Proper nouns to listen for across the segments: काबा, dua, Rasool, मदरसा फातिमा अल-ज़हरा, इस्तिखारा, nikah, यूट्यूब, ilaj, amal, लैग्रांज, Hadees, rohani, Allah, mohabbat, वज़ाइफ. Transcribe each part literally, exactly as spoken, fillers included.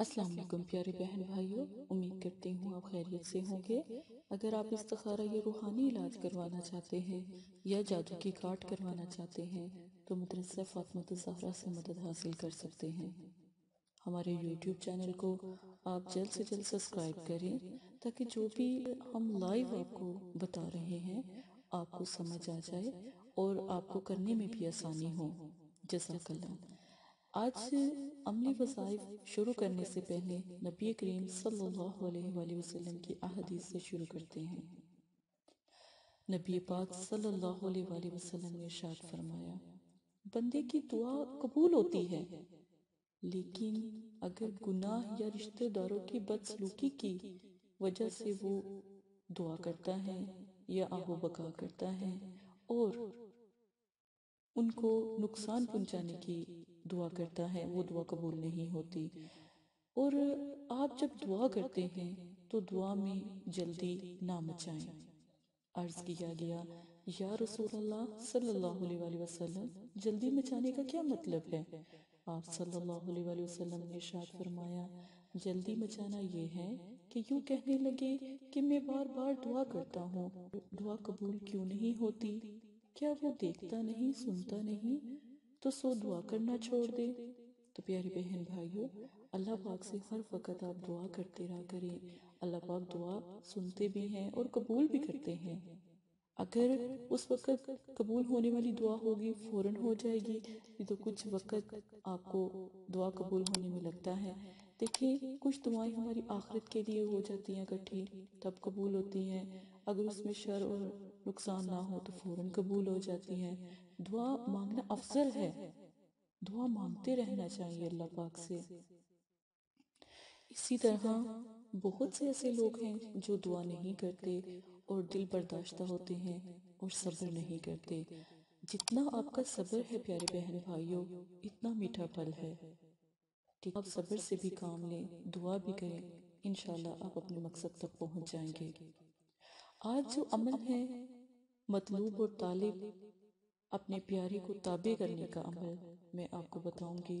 अस्सलाम वालेकुम प्यारे बहन भाइयों, उम्मीद करती हूँ आप खैरियत से होंगे। अगर आप इस्तिखारा या रूहानी इलाज करवाना चाहते हैं या जादू की काट करवाना चाहते हैं तो मदरसा फातिमा अल-ज़हरा से मदद हासिल कर सकते हैं। हमारे यूट्यूब चैनल को आप जल्द से जल्द सब्सक्राइब करें ताकि जो भी हम लाइव आपको बता रहे हैं आपको समझ आ जाए और आपको करने में भी आसानी हो। जज़ाकल्लाह। आज अमली वज़ाइफ शुरू करने से पहले नबी करीम सल्लल्लाहु अलैहि वसल्लम की अहदीस से शुरू करते हैं। नबी पाक सल्लल्लाहु अलैहि वसल्लम ने इरशाद फरमाया, बंदे की दुआ कबूल होती है, लेकिन अगर गुनाह या रिश्तेदारों की बदसलूकी की वजह से वो दुआ करता है या आबो बका करता है और उनको नुकसान पहुँचाने की दुआ करता है, वो दुआ कबूल नहीं होती। और आप जब दुआ करते हैं तो दुआ में जल्दी ना मचाएं। अर्ज किया गया, या रसूल अल्लाह सल्लल्लाहु अलैहि वसल्लम, जल्दी मचाने का क्या मतलब है? आप सल्लल्लाहु अलैहि वसल्लम ने इरशाद फरमाया, जल्दी मचाना ये है कि यूँ कहने लगे कि मैं बार बार दुआ करता हूँ, दुआ कबूल क्यों नहीं होती? क्या वो देखता नहीं, सुनता नहीं? तो सो दुआ करना छोड़ दे। तो प्यारे बहन भाइयों, अल्लाह पाक से हर वक्त आप दुआ करते रहा करें। अल्लाह पाक दुआ सुनते भी हैं और कबूल भी करते हैं। अगर उस वक्त कबूल होने वाली दुआ होगी फ़ौरन हो जाएगी, तो कुछ वक्त आपको दुआ कबूल होने में लगता है। देखिए, कुछ दुआएं हमारी आखिरत के लिए हो जाती हैं इकट्ठी, तब कबूल होती हैं। अगर उसमें शर और नुकसान ना हो तो फ़ौरन कबूल हो जाती हैं। दुआ मांगना अफजल है, दुआ मांगते रहना चाहिए अल्लाह पाक से। इसी तरह बहुत से ऐसे लोग हैं जो दुआ नहीं करते और दिल बर्दाश्ता होते हैं और सब्र नहीं करते। जितना आपका सब्र है प्यारे बहन भाइयों, इतना मीठा फल है। ठीक, आप सब्र से भी काम लें, दुआ भी करें, इंशाल्लाह आप अपने मकसद तक पहुँच जाएंगे। आज जो अमल है मतलूब और तालिब, अपने प्यारे को ताबे करने का अमल, मैं आपको बताऊंगी।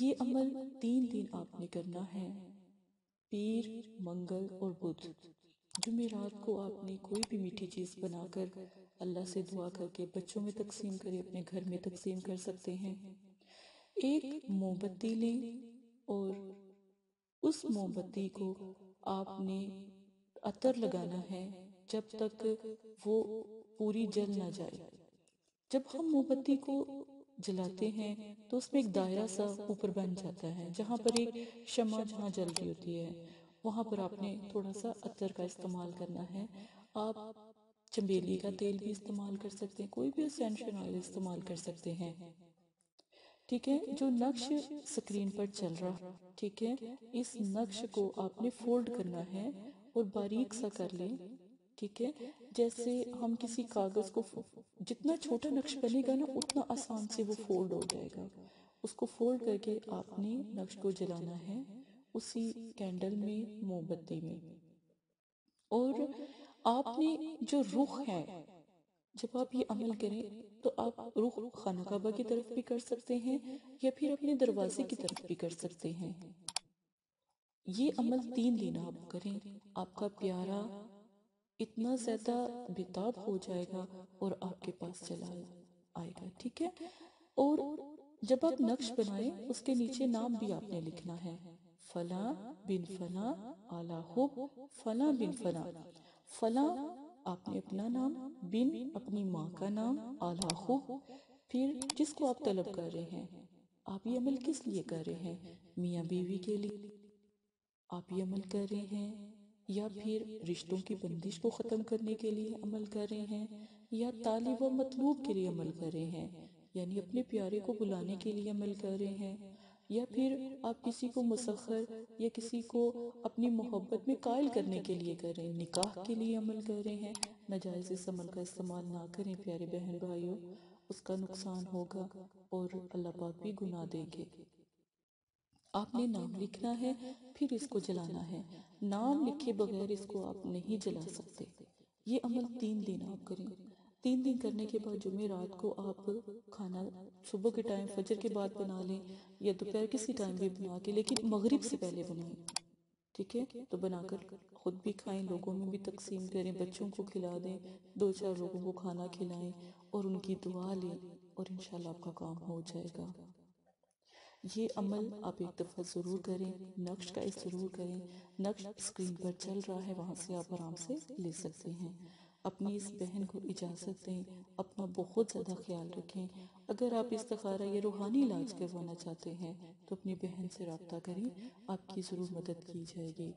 ये अमल तीन दिन आपने करना है, पीर, मंगल और बुध। जुमेरात को आपने कोई भी मीठी चीज़ बनाकर अल्लाह से दुआ करके बच्चों में तकसीम करें, अपने घर में तकसीम कर सकते हैं। एक मोमबत्ती लें और उस मोमबत्ती को आपने अतर लगाना है जब तक वो पूरी जल ना जाए। जब हम मोमबत्ती को जलाते हैं तो उसमें एक दायरा सा ऊपर बन जाता है, जहाँ पर एक शमा जहाँ जल रही होती है वहाँ पर आपने थोड़ा सा अतर का इस्तेमाल करना है। आप चमेली का तेल भी इस्तेमाल कर सकते हैं, कोई भी एसेंशियल ऑयल इस्तेमाल कर सकते हैं। ठीक है, जो नक्श स्क्रीन पर चल रहा, ठीक है, इस नक्श को आपने फोल्ड करना है और बारीक सा कर लें। ठीक है, जैसे हम किसी कागज़ को, जितना छोटा नक्श बनेगा ना उतना आसान से वो फोल्ड हो जाएगा। उसको फोल्ड करके आपने नक्श को जलाना है उसी कैंडल में, मोमबत्ती में। और आपने जो रुख है, जब आप ये अमल करें तो आप रुख खाना काबा की तरफ भी कर सकते हैं या फिर अपने दरवाजे की तरफ भी कर सकते हैं। ये अमल तीन दिन आप करें, आपका प्यारा इतना ज़्यादा बेताब हो जाएगा और आपके पास चला आएगा। ठीक है, और जब आप नक्श बनाएं उसके नीचे नाम भी आपने लिखना है, फला बिन फला आला हुब, फला बिन फला। फला आपने अपना नाम, बिन अपनी माँ का नाम, आला हुब फिर जिसको आप तलब कर रहे हैं। आप ये अमल किस लिए कर रहे हैं? मियाँ बीवी के लिए आप ये अमल कर रहे हैं, या फिर रिश्तों की बंदिश को ख़त्म करने के लिए अमल कर रहे हैं, या तालिब व मतलूब के लिए अमल कर रहे हैं, यानी अपने प्यारे को बुलाने के लिए अमल कर रहे हैं, या फिर आप किसी को मुसखर या किसी को अपनी मोहब्बत में कायल करने के लिए कर रहे हैं, निकाह के लिए अमल कर रहे हैं। नाजायज़ इस अमल का इस्तेमाल ना करें प्यारे बहन भाइयों, उसका नुकसान होगा और अल्लाह पाक भी गुनाह देंगे। आपने नाम लिखना है फिर इसको जलाना है, नाम लिखे बगैर इसको आप नहीं जला सकते। ये अमल तीन दिन आप करें। तीन दिन करने के बाद जुमे रात को आप खाना सुबह के टाइम फजर के बाद बना लें या दोपहर किसी टाइम भी बना के, लेकिन मगरिब से पहले बनाएं। ठीक है, तो बनाकर खुद भी खाएं, लोगों में भी तकसीम करें, बच्चों को खिला दें, दो चार लोगों को खाना खिलाएं और उनकी दुआ लें और इंशाल्लाह आपका काम हो जाएगा। ये अमल आप एक दफ़ा ज़रूर करें, नक्श का इस ज़रूर करें। नक्श स्क्रीन पर चल रहा है, वहाँ से आप आराम से ले सकते हैं। अपनी इस बहन को इजाज़त दें, अपना बहुत ज़्यादा ख्याल रखें। अगर आप इस्तिखारा या रूहानी इलाज करवाना चाहते हैं तो अपनी बहन से रब्ता करें, आपकी ज़रूर मदद की जाएगी।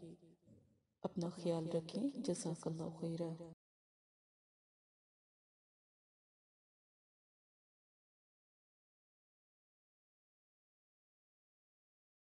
अपना ख्याल रखें। जज़ाकल्लाह खैरा।